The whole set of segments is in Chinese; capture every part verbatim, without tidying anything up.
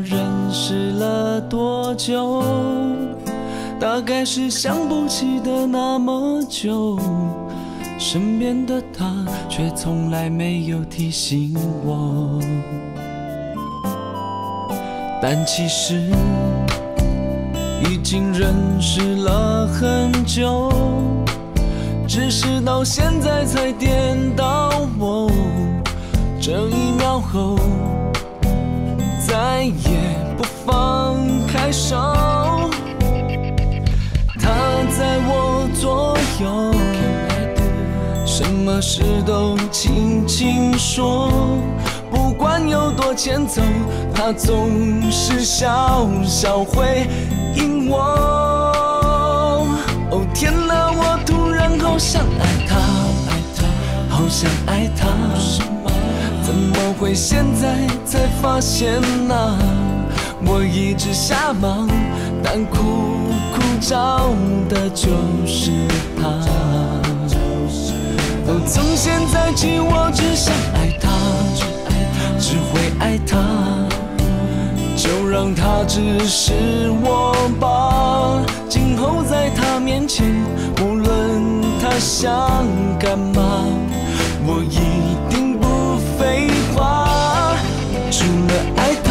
道认识了多久，大概是想不起的那么久。身边的他却从来没有提醒我，但其实已经认识了很久，只是到现在才颠倒我。这一秒后，再也不放开手。他在我左右，什么事都轻轻说，不管有多欠揍，他总是笑笑回应我。哦天哪，我突然好想爱他，好想爱他。 怎么会现在才发现啊？我一直瞎忙，但苦苦找的就是他。哦，从现在起我只想爱他，只会爱他，就让他只是我吧。今后在他面前，无论他想干嘛，我一定。 废话，除了爱他，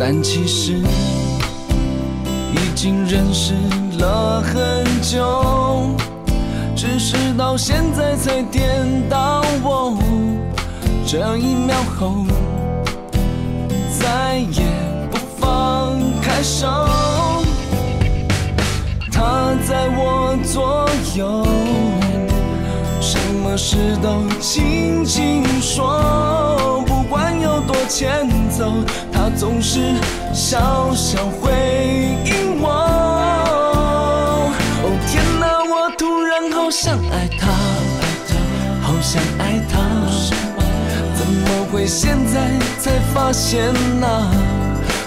但其实已经认识了很久。 只是到现在才颠倒我，这一秒后再也不放开手。他在我左右，什么事都轻轻说，不管有多欠揍，他总是笑笑回应我。哦天哪！ 好想爱他，好想爱他，怎么会现在才发现啊？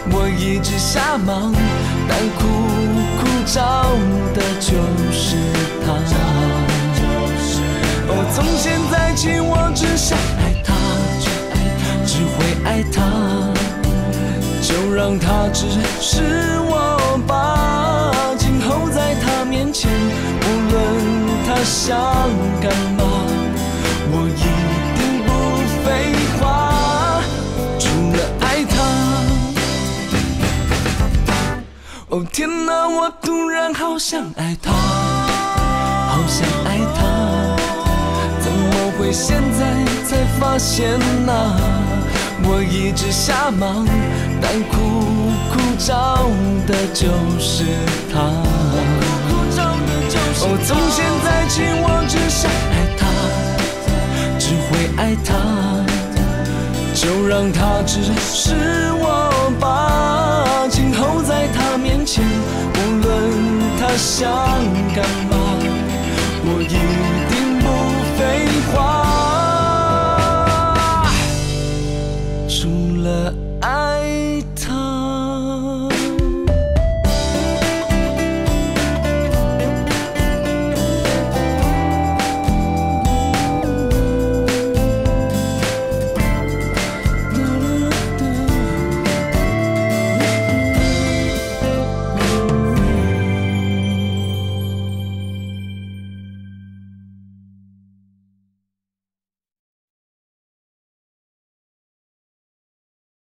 我一直瞎忙，但苦苦找的就是他。哦，从现在起我只想爱他，只会爱他，就让他只是我吧。今后在他面前，无论。 他想干嘛？我一定不废话，除了爱他。哦天哪，我突然好想爱他，好想爱他，怎么会现在才发现啊？我一直瞎忙，但苦苦找的就是他。 哦，从现在起我只想爱他，只会爱他，就让他只是我吧。今后在他面前，无论他想干嘛，我一定。